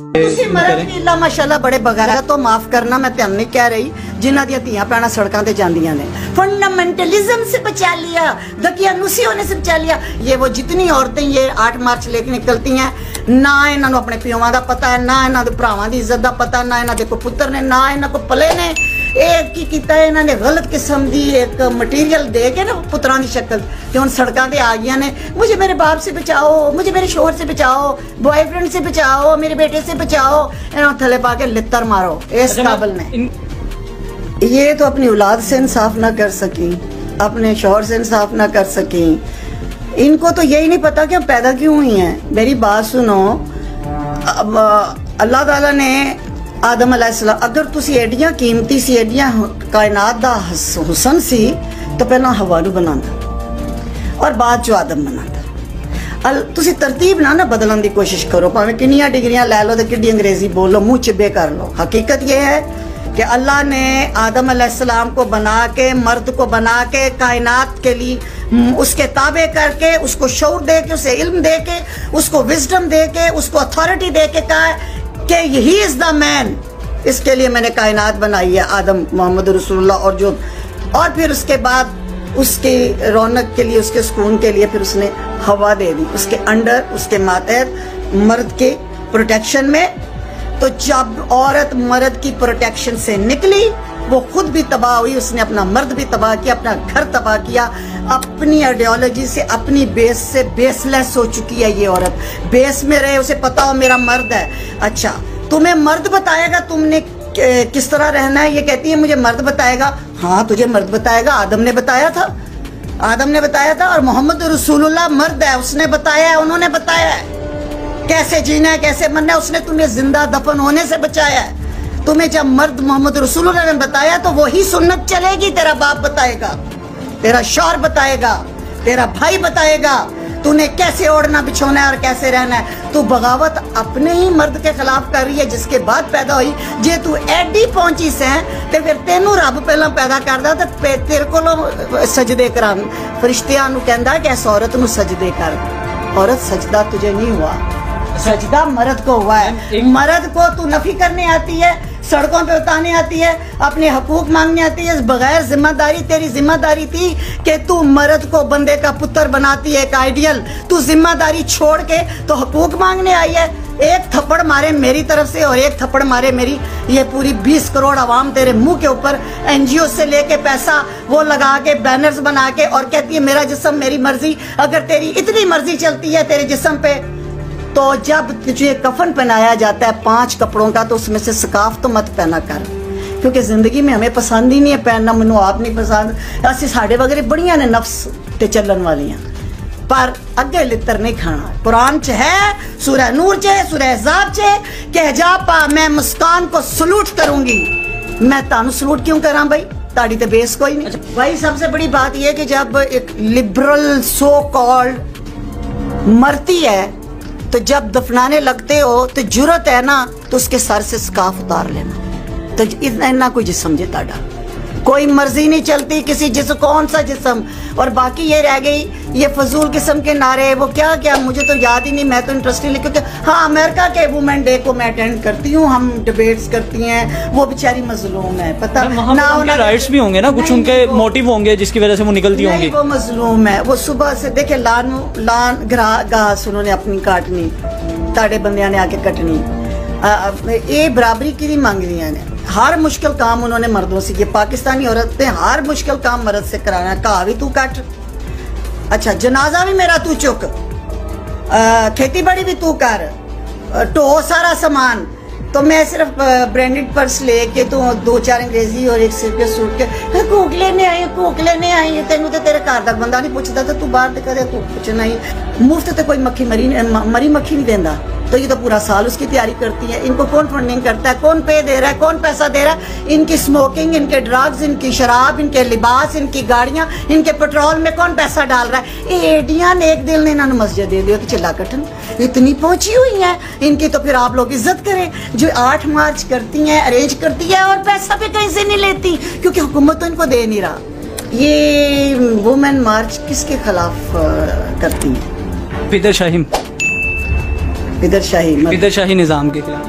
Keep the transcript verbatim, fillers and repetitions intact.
मरद माशाल्लाह बड़े बगैर तो माफ करना मैं तेन नहीं कह रही जिन्हों दियां भैन सड़कों से जांदियां ने फंडामेंटलिज्म से बचा लिया दकियानूसियों ने से बचा लिया। ये वो जितनी औरतें ये आठ मार्च लेके निकलती हैं ना इन्होंने अपने प्यों का पता है ना इन्होंने भरावां की इज्जत का पता ना इन्होंने कोई पुत्र ने ना इन्होंने कोई पले ने एक की किता है इन्होंने गलत किस्म की एक मटीरियल दे के ना पुत्रां की शक्ल तो हम सड़कों पर आ गई ने। मुझे मेरे बाप से बचाओ, मुझे मेरे शोहर से बचाओ, बॉयफ्रेंड से बचाओ, मेरे बेटे से बचाओ, इन्होंने थले पा के लित्तर मारो इस काबल में। ये तो अपनी औलाद से इंसाफ ना कर सकी, अपने शोहर से इंसाफ ना कर सकी, इनको तो यही नहीं पता कि हम पैदा क्यों हुई हैं। मेरी बात सुनो, अल्लाह ताला ने आदम अलैहिस्सलाम अगर तुसी एडियां कीमती सी एडियां कायनात दा हुसन सी तो पहला हवा नू बनांदा और बाद चो आदम बनांदा। तुसी तरतीब ना ना बदलने की कोशिश करो, भावें किनियां डिग्रियां लै लो तो किड्डी अंग्रेजी बोलो मुँह चिब्बे कर लो। हकीकत ये है कि अल्लाह ने आदम अलैहिस्सलाम को बना के मर्द को बना के कायनात के लिए उसके ताबे करके उसको शऊर दे के उसे इल्म दे के उसको विजडम दे के उसको अथॉरिटी दे के कहा कि यही इज़ द मैन, इसके लिए मैंने कायनात बनाई है आदम मोहम्मद रसूलुल्लाह। और जो और फिर उसके बाद उसके रौनक के लिए उसके सुकून के लिए फिर उसने हवा दे दी उसके अंडर उसके मातहत मर्द के प्रोटेक्शन में। तो जब औरत मर्द की प्रोटेक्शन से निकली वो खुद भी तबाह हुई, उसने अपना मर्द भी तबाह किया, अपना घर तबाह किया, अपनी आइडियोलॉजी से अपनी बेस से बेसलेस हो चुकी है ये औरत। बेस में रहे उसे पता हो मेरा मर्द है। अच्छा तुम्हें मर्द बताएगा तुमने किस तरह रहना है, ये कहती है मुझे मर्द बताएगा। हाँ तुझे मर्द बताएगा, आदम ने बताया था, आदम ने बताया था और मोहम्मद रसूलुल्लाह मर्द है, उसने बताया है, उन्होंने बताया है कैसे जीना है कैसे मरना है, उसने तुम्हें जिंदा दफन होने से बचाया है। तुम्हें जब मर्द मोहम्मद रसूलुल्लाह ने बताया तो वही सुन्नत चलेगी। तेरा बाप बताएगा, तेरा शौहर बताएगा, तेरा भाई बताएगा तूने कैसे ओढ़ना बिछोना है और कैसे रहना है। तू बगावत अपने ही मर्द के खिलाफ कर रही है जिसके बाद पैदा हुई। जे तू एडी पहुंची से ते फिर तेनू रब पहला पैदा करदा ते तेरे को सजदे करा फरिश्तियां नू कहंदा कि इस औरत नू सजदे कर। औरत सजदा तुझे नहीं हुआ, सजदा मर्द को हुआ है। मर्द को तू नफी करने आती है, सड़कों पे उतारने आती है, अपने हकूक मांगने आती है बगैर जिम्मेदारी। तेरी जिम्मेदारी थी कि तू मर्द को बंदे का पुत्र बनाती है एक आइडियल, तू जिम्मेदारी छोड़ के तो हकूक मांगने आई है। एक थप्पड़ मारे मेरी तरफ से और एक थप्पड़ मारे मेरी ये पूरी बीस करोड़ आवाम तेरे मुंह के ऊपर। एनजीओ से लेके पैसा वो लगा के बैनर्स बना के और कहती है मेरा जिस्म मेरी मर्जी। अगर तेरी इतनी मर्जी चलती है तेरे जिस्म पे तो जब तुझे कफन पहनाया जाता है पांच कपड़ों का तो उसमें से स्काफ तो मत पहना कर, क्योंकि जिंदगी में हमें पसंद ही नहीं है पहनना। मैनू आप नहीं पसंद, ऐसी साढ़े वगैरह बड़िया ने नफ्स ते चलन वालियां, पर अगे लितर नहीं खाना। कुरान च है, सूरह नूर च है, सूरह हिजाब च है कि हिजाब पा। मैं मुस्कान को सलूट करूंगी। मैं तानू सलूट क्यों करा भाई, ताड़ी तो बेस कोई नहीं। भाई सबसे बड़ी बात यह कि जब एक लिबरल सो कॉल्ड मरती है तो जब दफनाने लगते हो तो जुरत है ना तो उसके सर से स्काफ उतार लेना। तो इतना कोई जिसम जे ताड़ा कोई मर्जी नहीं चलती किसी जिस कौन सा जिसम। और बाकी ये रह गई ये फजूल किस्म के नारे वो क्या क्या मुझे तो याद ही नहीं। मैं तो इंटरेस्ट नहीं क्योंकि हाँ अमेरिका के वुमेन डे को मैं अटेंड करती हूँ, हम डिबेट्स करती हैं, वो बेचारी मजलूम है पता ना, उनके राइट्स भी होंगे ना कुछ, उनके मोटिव होंगे जिसकी वजह से वो निकलती होंगी। वो मजलूम है, वो सुबह से देखे लान लान घास उन्होंने अपनी काटनी ताड़े बंदियां ने आके कटनी। ये बराबरी की मांग रही ने, हर मुश्किल काम उन्होंने मर्दों से किया। पाकिस्तानी औरत ने हर मुश्किल काम मर्द से कराना, कहा भी तू कट, अच्छा जनाजा भी मेरा तू चुक, खेती बाड़ी भी तू कर, ढो सारा सामान। तो मैं सिर्फ ब्रांडेड पर्स लेके तो दो चार अंग्रेजी और एक सिर पे सूट के घूक लेने आई घूक लेने आई। तेनों तो तेरे घर का बंदा नहीं पूछता तो तू बाहर तो कदे घूक पूछना ही। मुफ्त तो कोई मक्खी मरी मरी मक्खी नहीं देंदा, तो ये तो पूरा साल उसकी तैयारी करती है। इनको कौन फंडिंग करता है, कौन पे दे रहा है, कौन पैसा दे रहा है। इनकी स्मोकिंग, इनके ड्रग्स, इनकी शराब, इनके लिबास, इनकी गाड़ियां, इनके पेट्रोल में कौन पैसा डाल रहा है। ये एडियां ने एक दिल ने इन्होंने मस्जिद दे दिया तो चिल्ला कटन इतनी पहुंची हुई है इनकी। तो फिर आप लोग इज्जत करें जो आठ मार्च करती हैं, अरेंज करती है और पैसा भी कहीं से नहीं लेती क्योंकि हुकूमत तो इनको दे नहीं रहा। ये वुमेन मार्च किसके खिलाफ करती है? फिदर शाहिम बिदरशाही बिदरशाही निज़ाम के खिलाफ।